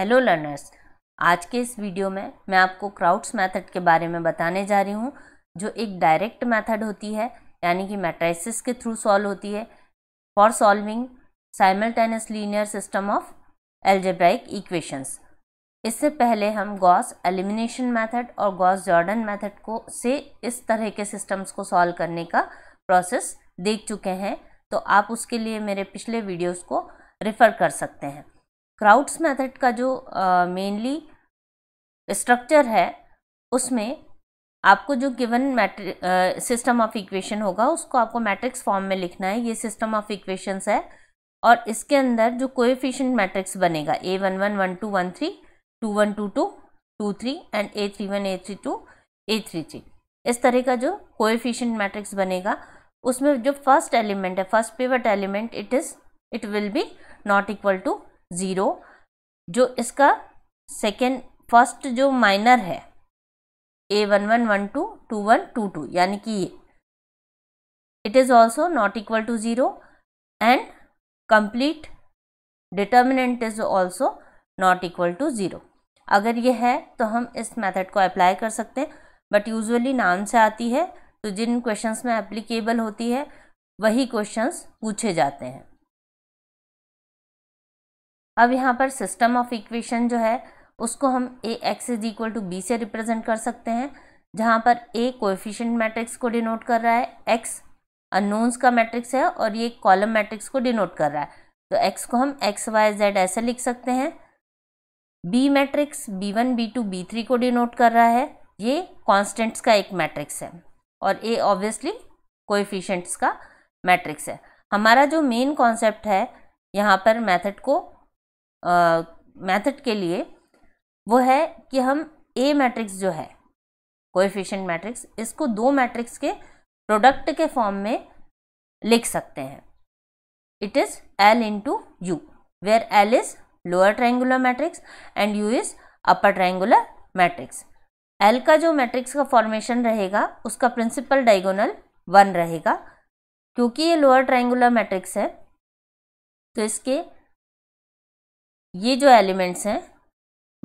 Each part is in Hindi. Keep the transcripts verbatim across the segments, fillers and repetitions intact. हेलो लर्नर्स, आज के इस वीडियो में मैं आपको क्राउट्स मेथड के बारे में बताने जा रही हूँ, जो एक डायरेक्ट मेथड होती है, यानी कि मैट्रिसेस के थ्रू सॉल्व होती है for solving simultaneous linear system of algebraic equations. इससे पहले हम गॉस एलिमिनेशन मेथड और गॉस जॉर्डन मेथड को से इस तरह के सिस्टम्स को सॉल्व करने का प्रोसेस देख चुके हैं, तो आप उसके लिए मेरे पिछले वीडियोज़ को रेफ़र कर सकते हैं। क्राउट्स मेथड का जो मेनली स्ट्रक्चर है, उसमें आपको जो given matrix system of equation होगा उसको आपको मैट्रिक्स फॉर्म में लिखना है। ये सिस्टम ऑफ इक्वेशंस है और इसके अंदर जो कोएफिशिएंट मैट्रिक्स बनेगा A one one one two one three two one two two two three and A three one A three two A three three, इस तरह का जो कोएफिशिएंट मैट्रिक्स बनेगा उसमें जो फर्स्ट एलिमेंट है, first pivot element, it is it will be not equal to zero. जो इसका सेकेंड फर्स्ट जो माइनर है A one one one two two one two two, यानी कि ये it is also not equal to zero and complete determinant is also not equal to zero. अगर ये है तो हम इस मेथड को अप्लाई कर सकते हैं, बट यूजुअली नाम से आती है तो जिन क्वेश्चंस में एप्लीकेबल होती है वही क्वेश्चंस पूछे जाते हैं। अब यहाँ पर सिस्टम ऑफ इक्वेशन जो है उसको हम A x is equal to B से रिप्रेजेंट कर सकते हैं, जहाँ पर ए कोएफिशिएंट मैट्रिक्स को डिनोट कर रहा है, एक्स अननोन्स का मैट्रिक्स है और ये कॉलम मैट्रिक्स को डिनोट कर रहा है, तो एक्स को हम एक्स वाई जेड ऐसे लिख सकते हैं। B matrix B one B two B three को डिनोट कर रहा है, ये कॉन्स्टेंट्स का एक मैट्रिक्स है और ए ऑब्वियसली कोएफिशिएंट्स का मैट्रिक्स है। हमारा जो मेन कॉन्सेप्ट है यहाँ पर मैथड को मेथड uh, के लिए वो है कि हम ए मैट्रिक्स जो है कोएफिशिएंट मैट्रिक्स, इसको दो मैट्रिक्स के प्रोडक्ट के फॉर्म में लिख सकते हैं। It is L into U, where L is lower triangular matrix and U is upper triangular matrix. L का जो मैट्रिक्स का फॉर्मेशन रहेगा उसका प्रिंसिपल डायगोनल वन रहेगा, क्योंकि ये लोअर ट्रायंगुलर मैट्रिक्स है तो इसके ये जो एलिमेंट्स हैं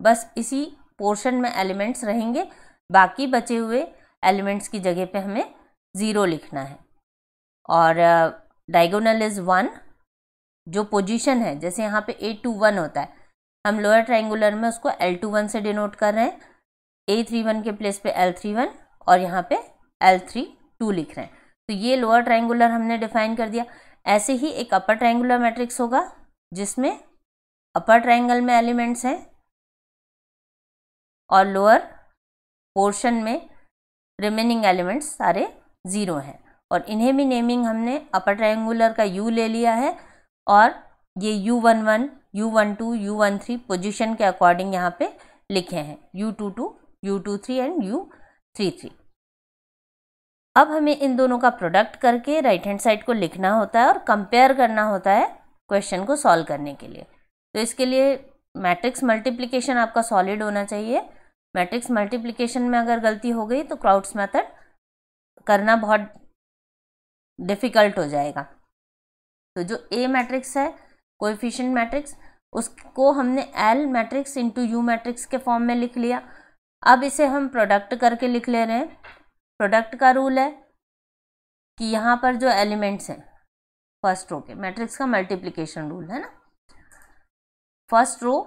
बस इसी पोर्शन में एलिमेंट्स रहेंगे, बाकी बचे हुए एलिमेंट्स की जगह पे हमें ज़ीरो लिखना है। और डायगोनल इज़ वन, जो पोजीशन है जैसे यहाँ पे ए टू वन होता है, हम लोअर ट्रायंगुलर में उसको एल टू वन से डिनोट कर रहे हैं, ए थ्री वन के प्लेस पे एल थ्री वन और यहाँ पे एल थ्री टू लिख रहे हैं, तो ये लोअर ट्रायंगुलर हमने डिफाइन कर दिया। ऐसे ही एक अपर ट्रायंगुलर मैट्रिक्स होगा जिसमें अपर ट्रायंगल में एलिमेंट्स हैं और लोअर पोर्शन में रिमेनिंग एलिमेंट्स सारे ज़ीरो हैं, और इन्हें भी नेमिंग हमने अपर ट्रायंगुलर का यू ले लिया है और ये U one one U one two U one three position के अकॉर्डिंग यहाँ पे लिखे हैं, U two two U two three and U three three. अब हमें इन दोनों का प्रोडक्ट करके राइट हैंड साइड को लिखना होता है और कंपेयर करना होता है क्वेश्चन को सॉल्व करने के लिए। तो इसके लिए मैट्रिक्स मल्टीप्लिकेशन आपका सॉलिड होना चाहिए। मैट्रिक्स मल्टीप्लिकेशन में अगर गलती हो गई तो क्राउट्स मेथड करना बहुत डिफ़िकल्ट हो जाएगा। तो जो ए मैट्रिक्स है कोएफिशिएंट मैट्रिक्स, उसको हमने L matrix into U matrix के फॉर्म में लिख लिया, अब इसे हम प्रोडक्ट करके लिख ले रहे हैं। प्रोडक्ट का रूल है कि यहाँ पर जो एलिमेंट्स हैं फर्स्ट रो के, मैट्रिक्स का मल्टीप्लिकेशन रूल है ना, फर्स्ट रो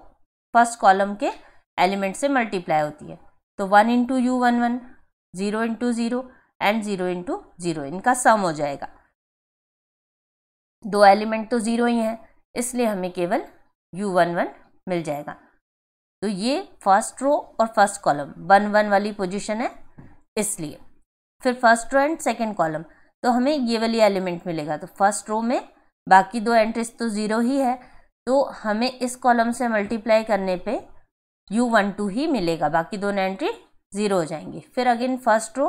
फर्स्ट कॉलम के एलिमेंट से मल्टीप्लाई होती है, तो one into U one one zero into zero and zero into zero, इनका सम हो जाएगा। दो एलिमेंट तो ज़ीरो ही हैं इसलिए हमें केवल यू वन वन मिल जाएगा। तो ये फर्स्ट रो और फर्स्ट कॉलम वन वन वाली पोजीशन है, इसलिए फिर first row and second column, तो हमें ये वाली एलिमेंट मिलेगा। तो फर्स्ट रो में बाकी दो एंट्रीज तो ज़ीरो ही है, तो हमें इस कॉलम से मल्टीप्लाई करने पे यू वन टू ही मिलेगा, बाकी दोनों एंट्री ज़ीरो हो जाएंगी। फिर अगेन फर्स्ट रो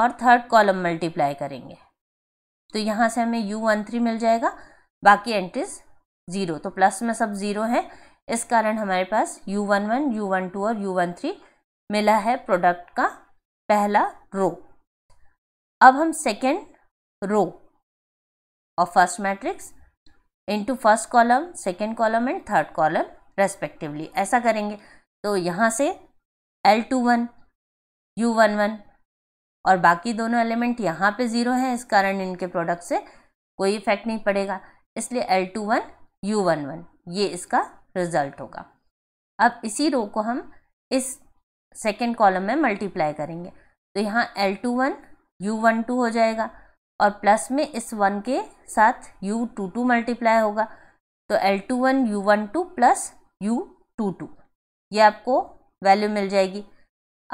और थर्ड कॉलम मल्टीप्लाई करेंगे तो यहाँ से हमें यू वन थ्री मिल जाएगा, बाकी एंट्रीज ज़ीरो, तो प्लस में सब ज़ीरो हैं, इस कारण हमारे पास U one one, U one two और यू वन थ्री मिला है प्रोडक्ट का पहला रो। अब हम सेकेंड रो और first matrix into first column second column and third column respectively. ऐसा करेंगे तो यहाँ से L two one U one one और बाकी दोनों एलिमेंट यहाँ पे ज़ीरो हैं, इस कारण इनके प्रोडक्ट से कोई इफेक्ट नहीं पड़ेगा, इसलिए L two one U one one ये इसका रिजल्ट होगा। अब इसी रो को हम इस सेकेंड कॉलम में मल्टीप्लाई करेंगे तो यहाँ L two one U one two हो जाएगा और प्लस में इस वन के साथ यू टू टू मल्टीप्लाई होगा तो L two one U one two plus U two two ये आपको वैल्यू मिल जाएगी।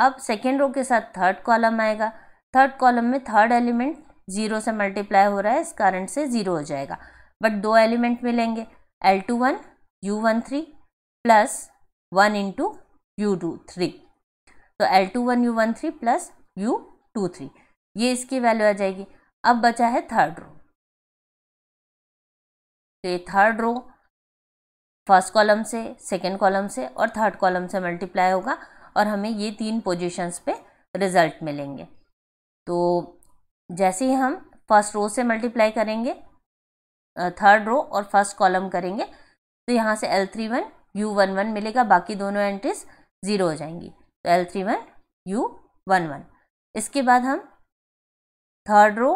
अब सेकेंड रो के साथ थर्ड कॉलम आएगा, थर्ड कॉलम में थर्ड एलिमेंट ज़ीरो से मल्टीप्लाई हो रहा है इस कारण से ज़ीरो हो जाएगा, बट दो एलिमेंट मिलेंगे L two one U one three plus one into U two three तो L two one U one three plus U two three ये इसकी वैल्यू आ जाएगी। अब बचा है थर्ड रो, तो ये थर्ड रो फर्स्ट कॉलम से सेकेंड कॉलम से और थर्ड कॉलम से मल्टीप्लाई होगा और हमें ये तीन पोजीशंस पे रिजल्ट मिलेंगे। तो जैसे ही हम फर्स्ट रो से मल्टीप्लाई करेंगे थर्ड रो और फर्स्ट कॉलम करेंगे तो यहाँ से L three one U one one मिलेगा, बाकी दोनों एंट्रीज ज़ीरो हो जाएंगी तो L three one U one one. इसके बाद हम थर्ड रो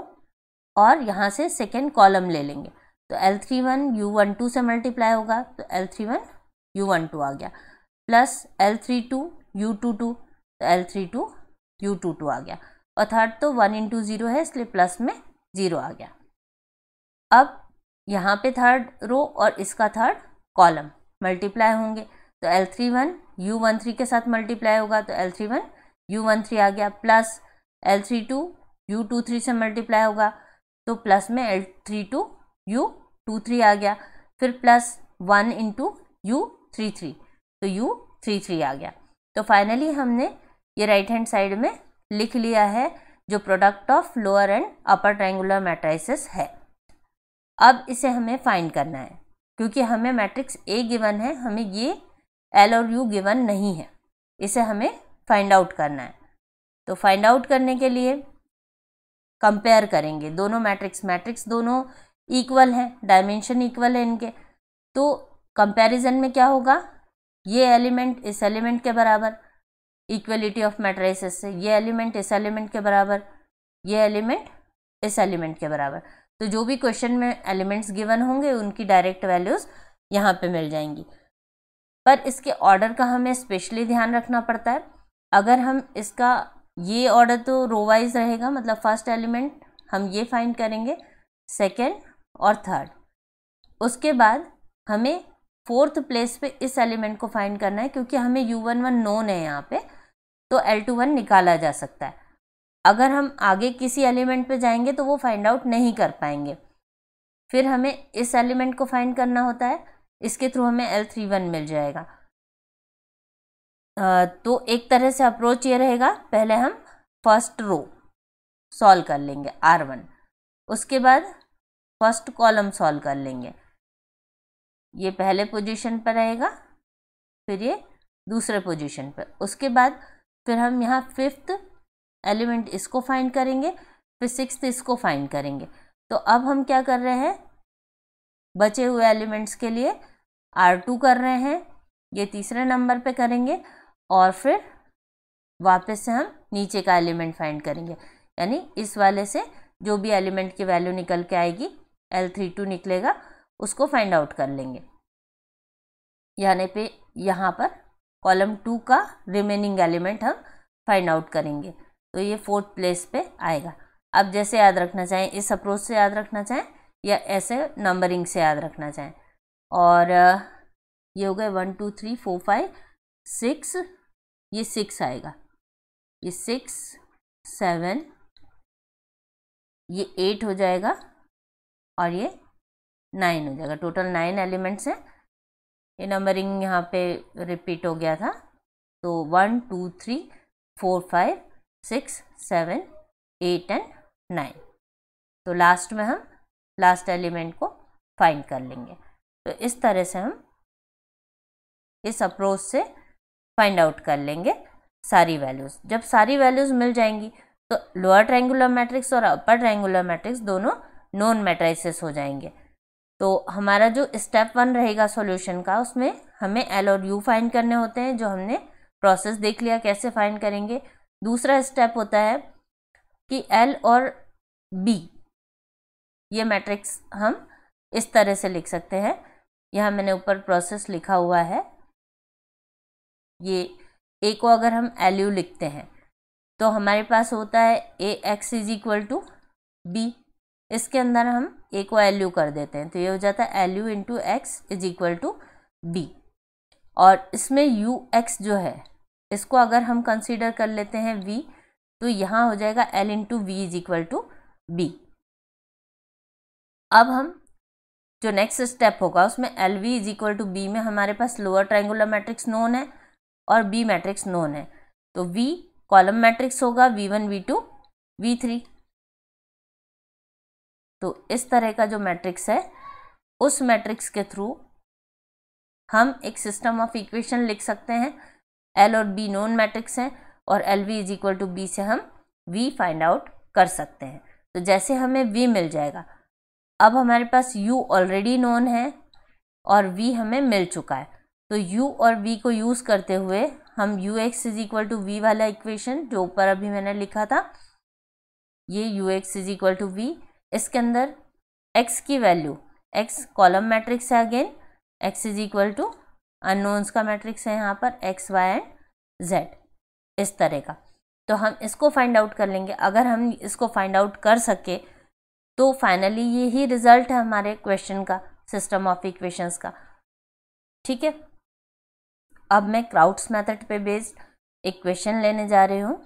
और यहाँ से सेकेंड कॉलम ले लेंगे तो L three one U one two से मल्टीप्लाई होगा तो L three one U one two आ गया plus L three two U two two तो L three two U two two आ गया और थर्ड तो वन इंटू ज़ीरो है इसलिए प्लस में ज़ीरो आ गया। अब यहाँ पे थर्ड रो और इसका थर्ड कॉलम मल्टीप्लाई होंगे तो L three one U one three के साथ मल्टीप्लाई होगा तो L three one U one three आ गया plus L three two U two three से मल्टीप्लाई होगा तो प्लस में L three two U two three आ गया, फिर plus one into U three three तो यू थ्री थ्री आ गया। तो फाइनली हमने ये राइट हैंड साइड में लिख लिया है जो product of lower and upper triangular matrices है। अब इसे हमें फाइंड करना है क्योंकि हमें मैट्रिक्स ए गिवन है, हमें ये एल और यू गिवन नहीं है, इसे हमें फाइंड आउट करना है। तो फाइंड आउट करने के लिए कंपेयर करेंगे दोनों मैट्रिक्स, मैट्रिक्स दोनों इक्वल हैं, डायमेंशन इक्वल है इनके, तो कंपैरिजन में क्या होगा ये एलिमेंट इस एलिमेंट के बराबर, इक्वलिटी ऑफ मैट्रिसेस से ये एलिमेंट इस एलिमेंट के बराबर, ये एलिमेंट इस एलिमेंट के बराबर। तो जो भी क्वेश्चन में एलिमेंट्स गिवन होंगे उनकी डायरेक्ट वैल्यूज़ यहाँ पे मिल जाएंगी, पर इसके ऑर्डर का हमें स्पेशली ध्यान रखना पड़ता है। अगर हम इसका ये ऑर्डर तो रो वाइज रहेगा, मतलब फर्स्ट एलिमेंट हम ये फाइंड करेंगे, सेकेंड और थर्ड, उसके बाद हमें फोर्थ प्लेस पे इस एलिमेंट को फाइंड करना है क्योंकि हमें यू वन वन नोन है यहाँ पे तो एल टू वन निकाला जा सकता है। अगर हम आगे किसी एलिमेंट पे जाएंगे तो वो फाइंड आउट नहीं कर पाएंगे, फिर हमें इस एलिमेंट को फाइंड करना होता है, इसके थ्रू हमें एल थ्री वन मिल जाएगा। तो एक तरह से अप्रोच ये रहेगा, पहले हम फर्स्ट रो सॉल्व कर लेंगे आर वन, उसके बाद फर्स्ट कॉलम सॉल्व कर लेंगे, ये पहले पोजीशन पर रहेगा, फिर ये दूसरे पोजीशन पर, उसके बाद फिर हम यहाँ फिफ्थ एलिमेंट इसको फाइंड करेंगे, फिर सिक्स्थ इसको फाइंड करेंगे। तो अब हम क्या कर रहे हैं बचे हुए एलिमेंट्स के लिए आर टू कर रहे हैं, ये तीसरे नंबर पे करेंगे और फिर वापस से हम नीचे का एलिमेंट फाइंड करेंगे, यानी इस वाले से जो भी एलिमेंट की वैल्यू निकल के आएगी एल थ्री टू निकलेगा उसको फाइंड आउट कर लेंगे। यानी पे यहाँ पर कॉलम टू का रिमेनिंग एलिमेंट हम फाइंड आउट करेंगे तो ये फोर्थ प्लेस पे आएगा। अब जैसे याद रखना चाहें, इस अप्रोच से याद रखना चाहें या ऐसे नंबरिंग से याद रखना चाहें। और ये हो गए one two three four five six, ये सिक्स आएगा, ये सिक्स सेवन, ये एट हो जाएगा और ये नाइन हो जाएगा, टोटल नाइन एलिमेंट्स हैं। ये नंबरिंग यहाँ पे रिपीट हो गया था तो one two three four five six seven eight and nine, तो लास्ट में हम लास्ट एलिमेंट को फाइंड कर लेंगे। तो इस तरह से हम इस अप्रोच से फाइंड आउट कर लेंगे सारी वैल्यूज़। जब सारी वैल्यूज़ मिल जाएंगी तो लोअर ट्रायंगुलर मैट्रिक्स और अपर ट्रायंगुलर मैट्रिक्स दोनों नोन मैट्रिसेस हो जाएंगे। तो हमारा जो स्टेप वन रहेगा सॉल्यूशन का, उसमें हमें एल और यू फाइंड करने होते हैं, जो हमने प्रोसेस देख लिया कैसे फाइंड करेंगे। दूसरा स्टेप होता है कि एल और बी ये मैट्रिक्स हम इस तरह से लिख सकते हैं। यहाँ मैंने ऊपर प्रोसेस लिखा हुआ है। ये ए को अगर हम एल यू लिखते हैं तो हमारे पास होता है A x is equal to B, इसके अंदर हम ए को एल यू कर देते हैं तो ये हो जाता है L U into x is equal to B. और इसमें यू एक्स जो है इसको अगर हम कंसीडर कर लेते हैं वी, तो यहाँ हो जाएगा L into we is equal to B. अब हम जो नेक्स्ट स्टेप होगा उसमें L we is equal to B में हमारे पास लोअर ट्रायंगुलर मैट्रिक्स नोन है और बी मैट्रिक्स नोन है, तो वी कॉलम मैट्रिक्स होगा V one we two V three. तो इस तरह का जो मैट्रिक्स है उस मैट्रिक्स के थ्रू हम एक सिस्टम ऑफ इक्वेशन लिख सकते हैं। एल और बी नोन मैट्रिक्स हैं और L we is equal to B से हम वी फाइंड आउट कर सकते हैं। तो जैसे हमें वी मिल जाएगा, अब हमारे पास U ऑलरेडी नोन है और V हमें मिल चुका है, तो U और V को यूज़ करते हुए हम U x is equal to we वाला इक्वेशन जो ऊपर अभी मैंने लिखा था, ये U x is equal to we, इसके अंदर X की वैल्यू, X कॉलम मैट्रिक्स है, again X is equal to unknowns का मैट्रिक्स है यहाँ पर X Y एंड Z, इस तरह का। तो हम इसको फाइंड आउट कर लेंगे। अगर हम इसको फाइंड आउट कर सके तो फाइनली यही रिजल्ट है हमारे क्वेश्चन का, सिस्टम ऑफ इक्वेशंस का। ठीक है, अब मैं क्राउट्स मेथड पे बेस्ड एक क्वेश्चन लेने जा रही हूँ।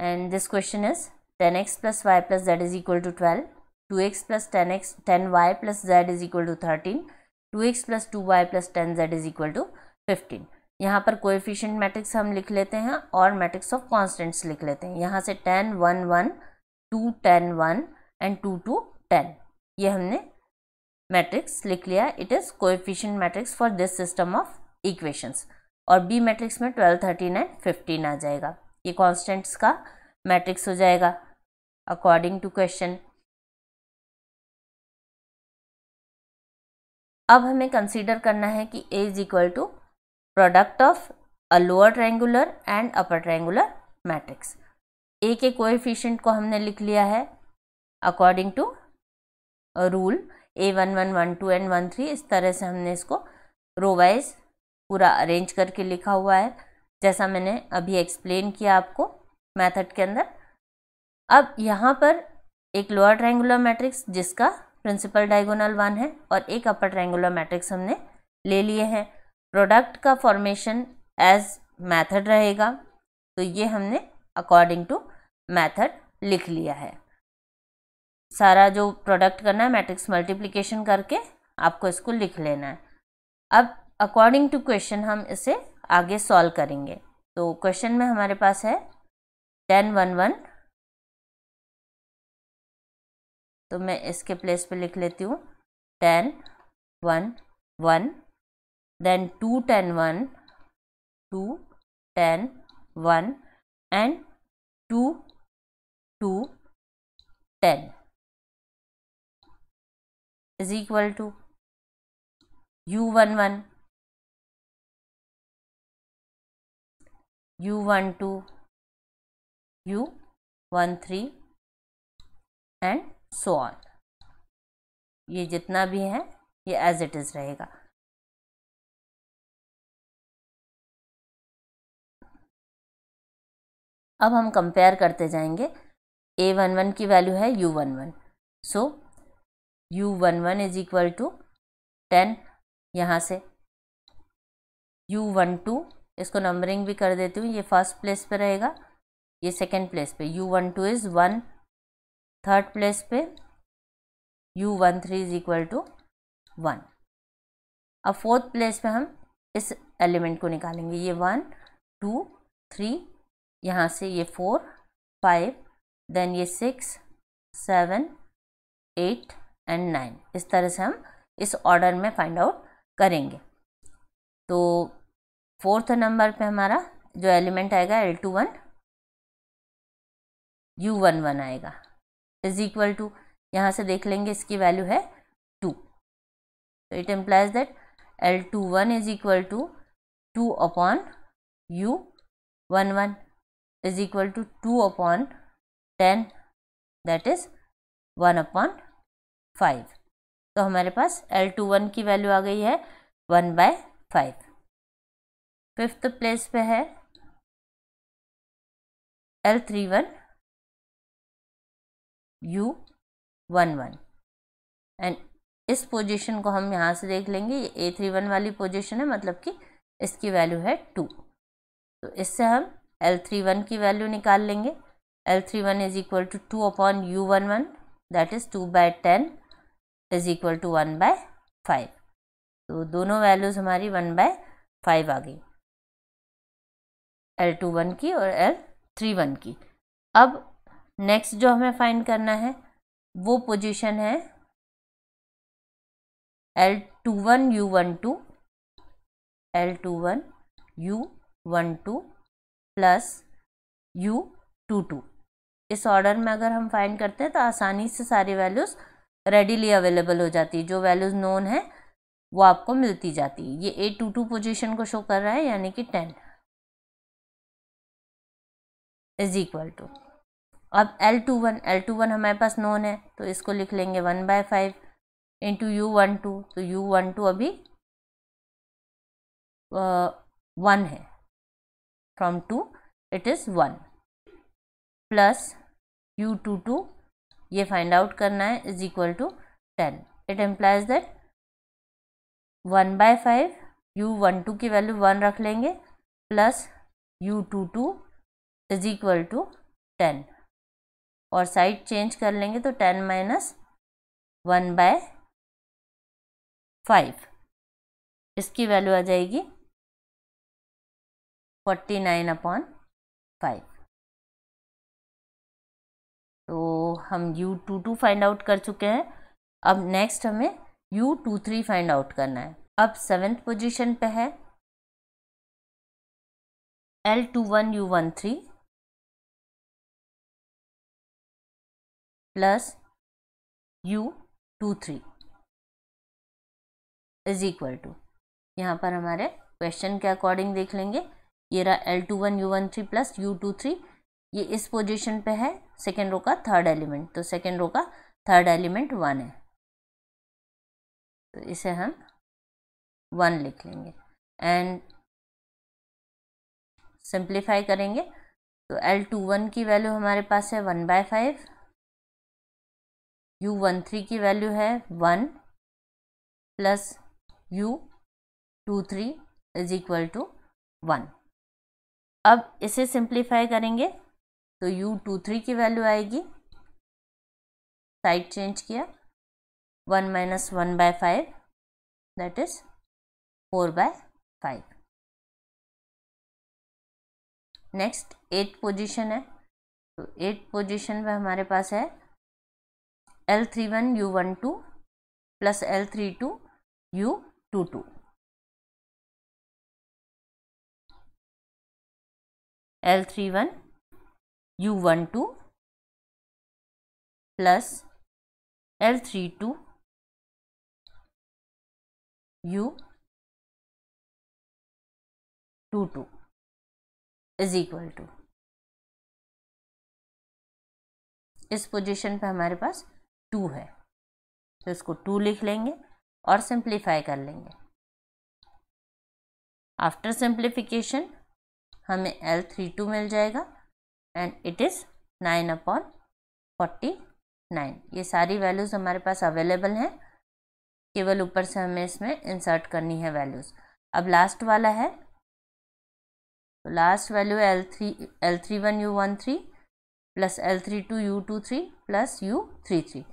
And this question is ten x plus Y plus Z is equal to twelve, two X plus ten X ten Y plus Z is equal to thirteen, two X plus two Y plus ten Z is equal to fifteen. यहाँ पर कोएफिशिएंट मैट्रिक्स हम लिख लेते हैं और मैट्रिक्स ऑफ कॉन्स्टेंट्स लिख लेते हैं। यहाँ से ten one one two ten one and two two ten, ये हमने मैट्रिक्स लिख लिया। It is coefficient matrix for this system of equations. और बी मैट्रिक्स में ट्वेल्व थर्टीन एंड फिफ्टीन आ जाएगा। ये कॉन्स्टेंट्स का मैट्रिक्स हो जाएगा अकॉर्डिंग टू क्वेश्चन। अब हमें कंसीडर करना है कि A is equal to product of a lower triangular and upper triangular matrix. A के कोएफिशिएंट को हमने लिख लिया है according to rule A one one one two and one three, इस तरह से हमने इसको रोवाइज पूरा अरेंज करके लिखा हुआ है, जैसा मैंने अभी एक्सप्लेन किया आपको मेथड के अंदर। अब यहाँ पर एक लोअर ट्रायंगुलर मैट्रिक्स जिसका प्रिंसिपल डायगोनल वन है और एक अपर ट्रायंगुलर मैट्रिक्स हमने ले लिए हैं। प्रोडक्ट का फॉर्मेशन एज मैथड रहेगा, तो ये हमने अकॉर्डिंग टू मैथड लिख लिया है। सारा जो प्रोडक्ट करना है मैट्रिक्स मल्टीप्लिकेशन करके आपको इसको लिख लेना है। अब अकॉर्डिंग टू क्वेश्चन हम इसे आगे सॉल्व करेंगे। तो क्वेश्चन में हमारे पास है टेन वन वन, तो मैं इसके प्लेस पे लिख लेती हूँ ten one one, then two ten one two ten one and two two ten is equal to U one one U one two U one three and so on. ये जितना भी है ये एज इट इज रहेगा। अब हम कंपेयर करते जाएंगे। ए वन वन की वैल्यू है U one one, so U one one is equal to ten, यहाँ से यू वन टू, इसको नंबरिंग भी कर देती हूँ, ये फर्स्ट प्लेस पे रहेगा, ये सेकंड प्लेस पे, U one two is one, third place पे U one three is equal to one. अब फोर्थ प्लेस पे हम इस एलिमेंट को निकालेंगे, ये वन टू थ्री, यहाँ से ये फोर फाइव, देन ये six seven eight and nine, इस तरह से हम इस ऑर्डर में फाइंड आउट करेंगे। तो फोर्थ नंबर पे हमारा जो एलिमेंट आएगा L two one U one one आएगा इज इक्वल टू, यहाँ से देख लेंगे इसकी वैल्यू है टू, तो it implies that L two one is equal to two upon U one one is equal to two upon ten, that is one upon five. तो हमारे पास L टू वन की वैल्यू आ गई है one by five. Fifth place पे है L three one U one one and इस पोजीशन को हम यहाँ से देख लेंगे. ये A थ्री वन वाली पोजीशन है, मतलब कि इसकी वैल्यू है टू. तो इससे हम L थ्री वन की वैल्यू निकाल लेंगे. L three one is equal to two upon U one one, that is two by ten is equal to one by five. तो दोनों वैल्यूज हमारी वन by फाइव आ गई, L टू वन की और L थ्री वन की. अब नेक्स्ट जो हमें फाइंड करना है वो पोजीशन है L two one U one two L two one U one two plus U two two. इस ऑर्डर में अगर हम फाइंड करते हैं तो आसानी से सारी वैल्यूज़ रेडीली अवेलेबल हो जाती है. जो वैल्यूज़ नोन है वो आपको मिलती जाती है. ये A टू टू पोजीशन को शो कर रहा है, यानी कि टेन इज इक्वल टू. अब L two one L two one हमारे पास नोन है तो इसको लिख लेंगे one by five into U one two. तो U वन टू अभी वन uh, है, from two it is one plus U two two ये फाइंड आउट करना है is equal to ten. It implies that one by five U one two की वैल्यू वन रख लेंगे plus U two two is equal to ten और साइड चेंज कर लेंगे तो ten minus one by five इसकी वैल्यू आ जाएगी फोर्टी नाइन अपॉन फाइव. तो हम U two two find out कर चुके हैं. अब नेक्स्ट हमें U two three find out करना है. अब सेवेंथ पोजीशन पे है L two one U one three plus U two three is equal to, यहाँ पर हमारे क्वेश्चन के अकॉर्डिंग देख लेंगे. ये रहा L two one U one three plus U two three. ये इस पोजीशन पे है, सेकेंड रो का थर्ड एलिमेंट. तो सेकेंड रो का थर्ड एलिमेंट वन है तो इसे हम वन लिख लेंगे एंड सिंप्लीफाई करेंगे. तो L टू वन की वैल्यू हमारे पास है one by five, U one three की वैल्यू है one plus U two three is equal to one. अब इसे सिंप्लीफाई करेंगे तो U टू थ्री की वैल्यू आएगी, साइड चेंज किया, one minus one by five that is four by five. Next eight position है तो एट पोजीशन पे हमारे पास है L three one U one two plus L three two U two two. L three one U one two plus L three two U two two is equal to. इस पोजीशन पे हमारे पास टू है तो इसको टू लिख लेंगे और सिंप्लीफाई कर लेंगे. आफ्टर सिंप्लीफिकेशन हमें L थ्री टू मिल जाएगा and it is nine upon forty nine. ये सारी वैल्यूज़ हमारे पास अवेलेबल हैं, केवल ऊपर से हमें इसमें इंसर्ट करनी है वैल्यूज़. अब लास्ट वाला है तो लास्ट वैल्यू है L three L three one U one three plus L three two U two three plus U three three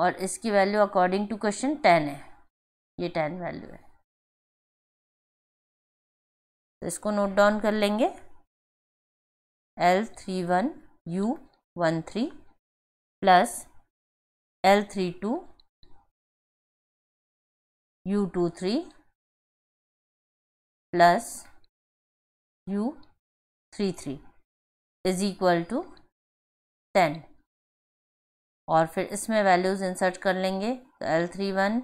और इसकी value according to question ten है. ये टेन वैल्यू है तो इसको नोट डाउन कर लेंगे. L three one U one three plus L three two U two three plus U three three is equal to ten और फिर इसमें वैल्यूज़ इंसर्ट कर लेंगे. L three one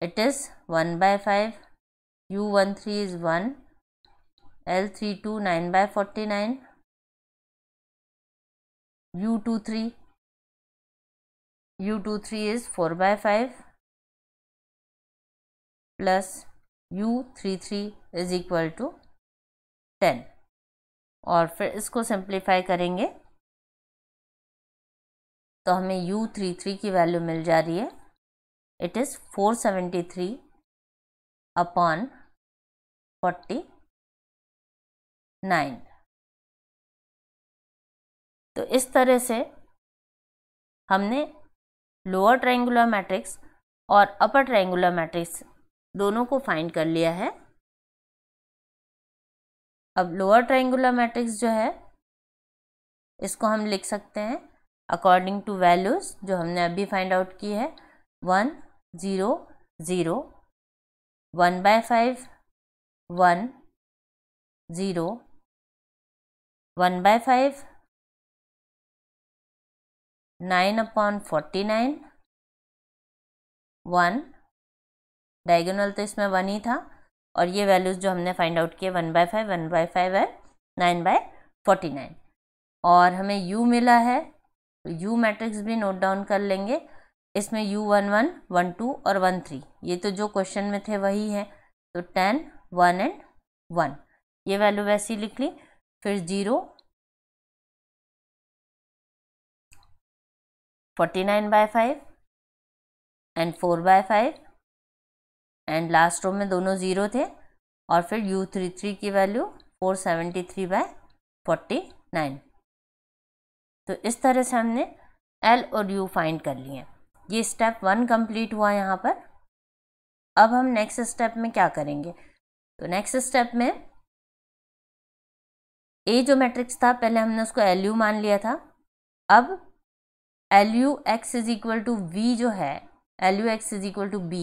It is one by five, U one three is one, L three two nine by forty-nine, U two three, U two three is four by five plus U three three is equal to ten. और फिर इसको सिंप्लीफाई करेंगे तो हमें U थर्टी थ्री की वैल्यू मिल जा रही है. It is four seventy three upon forty nine. तो इस तरह से हमने लोअर ट्रायंगुलर मैट्रिक्स और अपर ट्रायंगुलर मैट्रिक्स दोनों को फाइंड कर लिया है. अब लोअर ट्रायंगुलर मैट्रिक्स जो है इसको हम लिख सकते हैं अकॉर्डिंग टू वैल्यूज़ जो हमने अभी फाइंड आउट की है. One zero zero, one by five, one zero, one by five, nine upon forty nine, one, diagonal तो इसमें वन ही था और ये वैल्यूज़ जो हमने फाइंड आउट किए one by five, one by five है, नाइन बाय फोर्टी नाइन. और हमें यू मिला है तो यू मैट्रिक्स भी नोट डाउन कर लेंगे. इसमें U one one, one two और वन थ्री ये तो जो क्वेश्चन में थे वही है. तो टेन, वन एंड वन ये वैल्यू वैसी लिख ली. फिर zero, forty nine by five and four by five and last row में दोनों ज़ीरो थे. और फिर यू थ्री थ्री की value four seventy three by forty nine. तो इस तरह से हमने एल और यू फाइंड कर लिए. ये स्टेप वन कंप्लीट हुआ यहाँ पर. अब हम नेक्स्ट स्टेप में क्या करेंगे तो नेक्स्ट स्टेप में ए जो मैट्रिक्स था पहले हमने उसको एल यू मान लिया था. अब L U x is equal to V जो है L U x is equal to B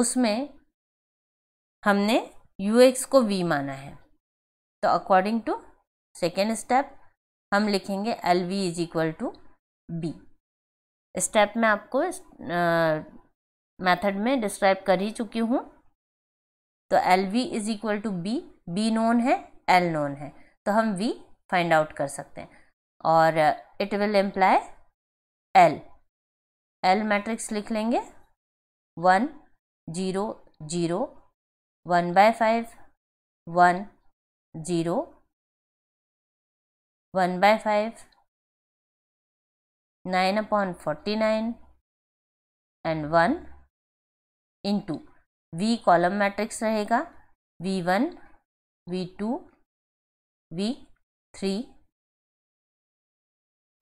उसमें हमने यू एक्स को वी माना है. तो अकॉर्डिंग टू सेकेंड स्टेप हम लिखेंगे L we is equal to B. Step में आपको मेथड में डिस्क्राइब कर ही चुकी हूँ. तो L we is equal to B, B known है, एल नोन है, तो हम वी फाइंड आउट कर सकते हैं. और it will imply L. L matrix लिख लेंगे one zero zero, one by five, one zero, one by five, nine upon forty nine and one into V column matrix रहेगा V one, we two, V three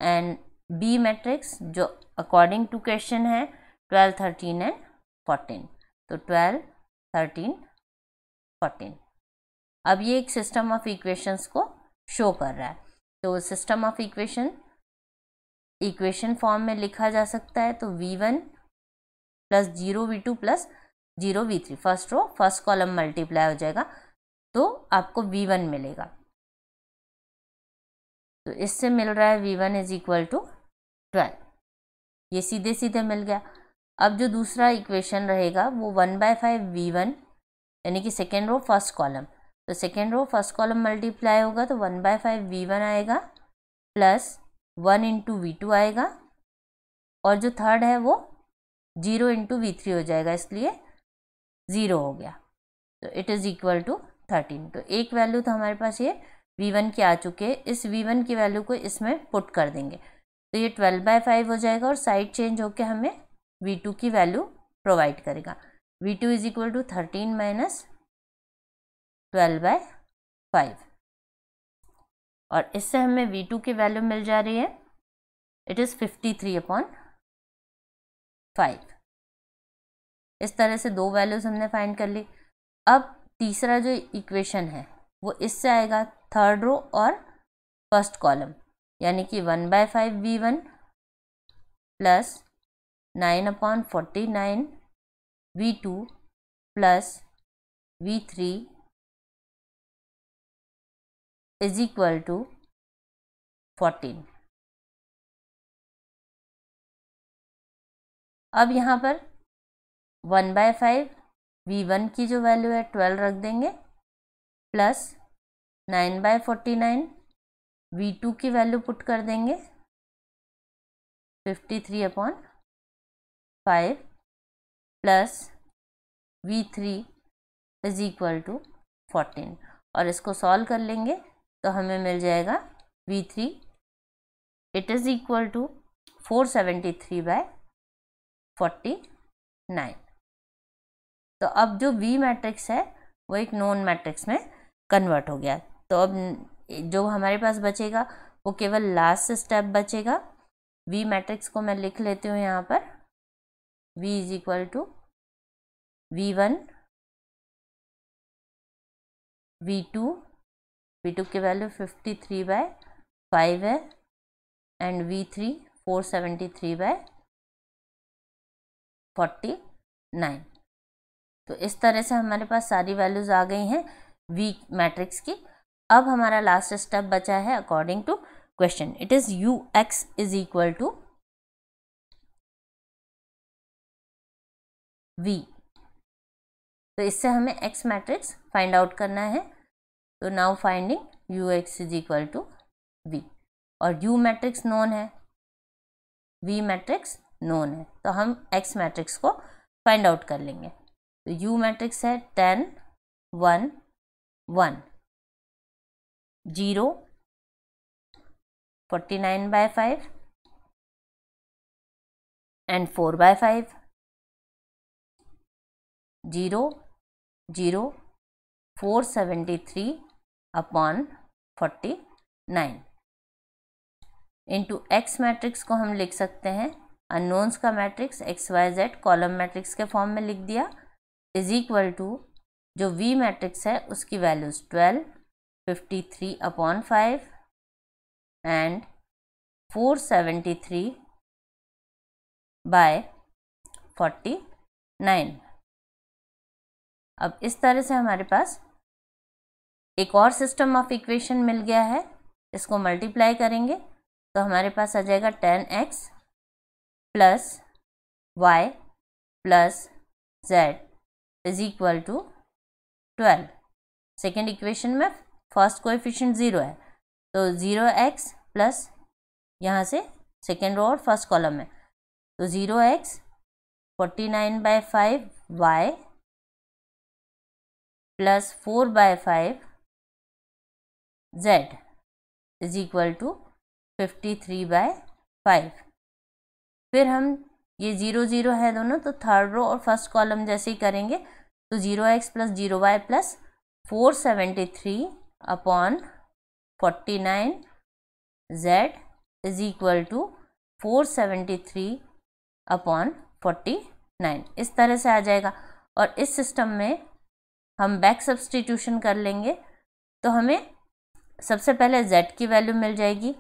and B matrix जो अकॉर्डिंग टू क्वेश्चन है ट्वेल्व थर्टीन एंड फोर्टीन. तो ट्वेल्व थर्टीन फोर्टीन. अब ये एक सिस्टम ऑफ इक्वेशंस को शो कर रहा है. तो system of equation equation form में लिखा जा सकता है. तो V one plus zero V two plus zero V three first row first column multiply हो जाएगा तो आपको वी वन मिलेगा. तो इससे मिल रहा है v one is equal to twelve. ये सीधे सीधे मिल गया. अब जो दूसरा इक्वेशन रहेगा वो one by five v one यानी कि सेकेंड रो फर्स्ट कॉलम. तो second row first column multiply होगा तो one by five v one आएगा plus one into v two आएगा. और जो थर्ड है वो ज़ीरो इंटू वी थ्री हो जाएगा इसलिए ज़ीरो हो गया. तो it is equal to thirteen. तो एक वैल्यू तो हमारे पास ये वी वन की आ चुकी है. इस वी वन की वैल्यू को इसमें पुट कर देंगे तो ये ट्वेल्व बाय फाइव हो जाएगा और साइड चेंज होकर हमें वी टू की वैल्यू प्रोवाइड करेगा. V two is equal to thirteen minus twelve by five. और इससे हमें वी टू की वैल्यू मिल जा रही है. It is fifty three upon five. इस तरह से दो वैल्यूज़ हमने फाइंड कर ली. अब तीसरा जो इक्वेशन है वो इससे आएगा थर्ड रो और फर्स्ट कॉलम यानी कि one by five v one plus nine upon forty nine v two plus v three is equal to fourteen. अब यहाँ पर one by five v one की जो वैल्यू है ट्वेल्व रख देंगे, plus nine by forty nine v two की वैल्यू पुट कर देंगे fifty three upon five, plus v three is equal to fourteen. और इसको सॉल्व कर लेंगे तो हमें मिल जाएगा we three it is equal to four seventy three by forty nine. तो अब जो वी मैट्रिक्स है वो एक नॉन मैट्रिक्स में कन्वर्ट हो गया। तो अब जो हमारे पास बचेगा वो केवल लास्ट स्टेप बचेगा। वी मैट्रिक्स को मैं लिख लेती हूँ यहाँ पर, v is equal to v one we two v two की value fifty three by five है and v three four seventy three by forty nine. तो इस तरह से हमारे पास सारी वैल्यूज आ गई हैं वी मैट्रिक्स की। अब हमारा लास्ट स्टेप बचा है according to question, it is U x is equal to v. तो इससे हमें एक्स मैट्रिक्स फाइंड आउट करना है। तो now finding U x is equal to v, और यू मैट्रिक्स नोन है, वी मैट्रिक्स नोन है, तो हम एक्स मैट्रिक्स को फाइंड आउट कर लेंगे। तो यू मैट्रिक्स है ten one one zero forty nine by five and four by five zero zero four seventy three upon forty nine. Into x matrix को हम लिख सकते हैं अननोन्स का matrix x y z column matrix के फॉर्म में लिख दिया, इज इक्वल टू जो वी मैट्रिक्स है उसकी values twelve fifty three upon five and four seventy three by forty nine. अब इस तरह से हमारे पास एक और सिस्टम ऑफ इक्वेशन मिल गया है। इसको मल्टीप्लाई करेंगे तो हमारे पास आ जाएगा ten x plus Y plus Z is equal to twelve. Second equation में फर्स्ट कोएफिशिएंट ज़ीरो है, तो ज़ीरो एक्स प्लस यहाँ से सेकेंड रो और फर्स्ट कॉलम है, तो zero x forty nine by five y plus four by five z is equal to fifty three by five. फिर हम ये ज़ीरो ज़ीरो है दोनों, तो थर्ड रो और फर्स्ट कॉलम जैसे ही करेंगे तो zero x plus zero y plus four seventy three upon forty nine z is equal to four seventy three upon forty nine. इस तरह से आ जाएगा। और इस सिस्टम में हम बैक सब्स्टिट्यूशन कर लेंगे तो हमें सबसे पहले जेड की वैल्यू मिल जाएगी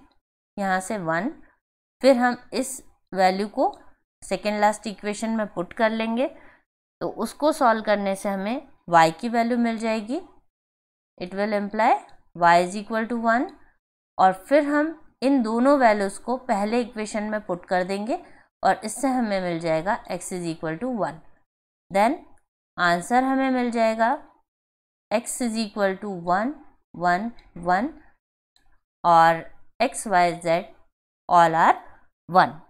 यहाँ से वन, फिर हम इस वैल्यू को सेकेंड लास्ट इक्वेशन में पुट कर लेंगे तो उसको सॉल्व करने से हमें y की वैल्यू मिल जाएगी, it will imply y is equal to one. और फिर हम इन दोनों वैल्यूज़ को पहले इक्वेशन में पुट कर देंगे और इससे हमें मिल जाएगा x is equal to one. Then answer हमें मिल जाएगा x is equal to one one one और x y z all are one.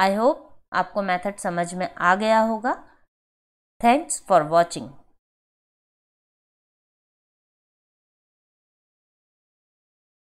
I hope आपको मेथड समझ में आ गया होगा। Thanks for watching.